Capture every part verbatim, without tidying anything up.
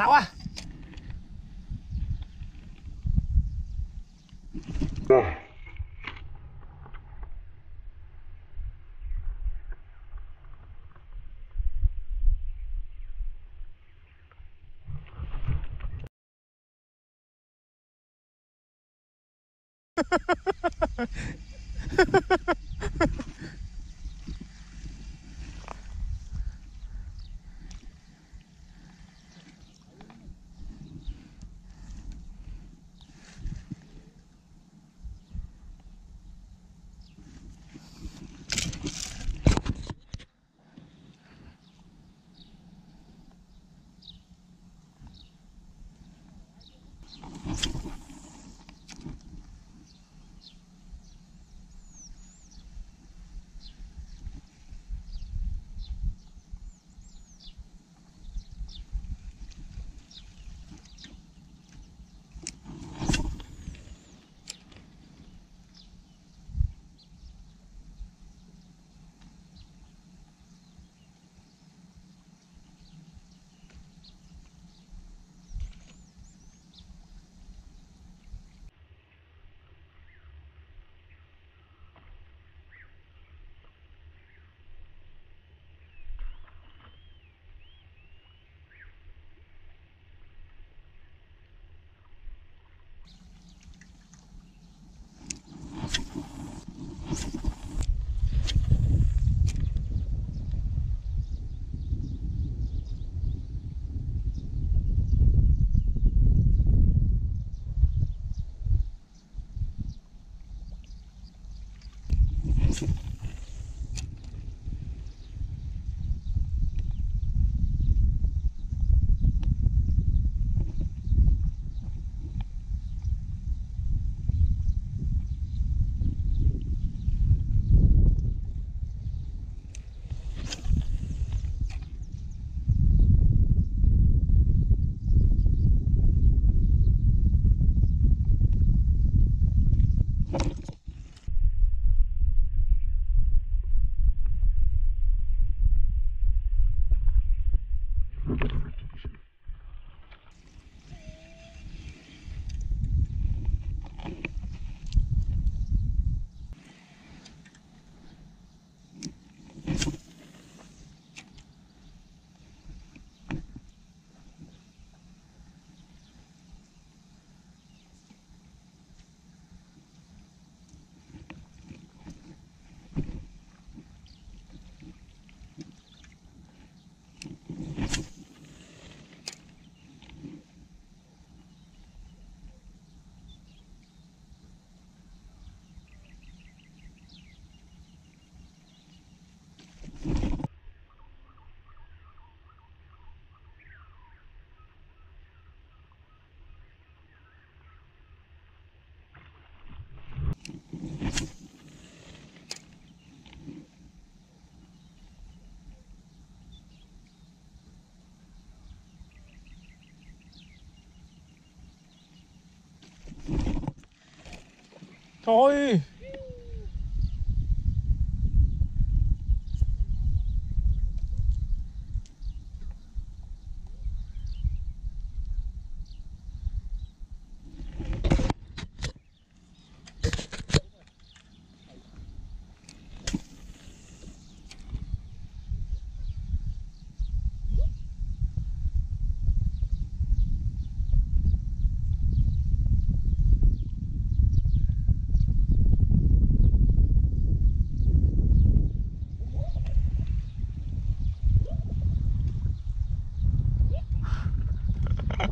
Bão à? Thôi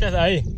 Cái gì?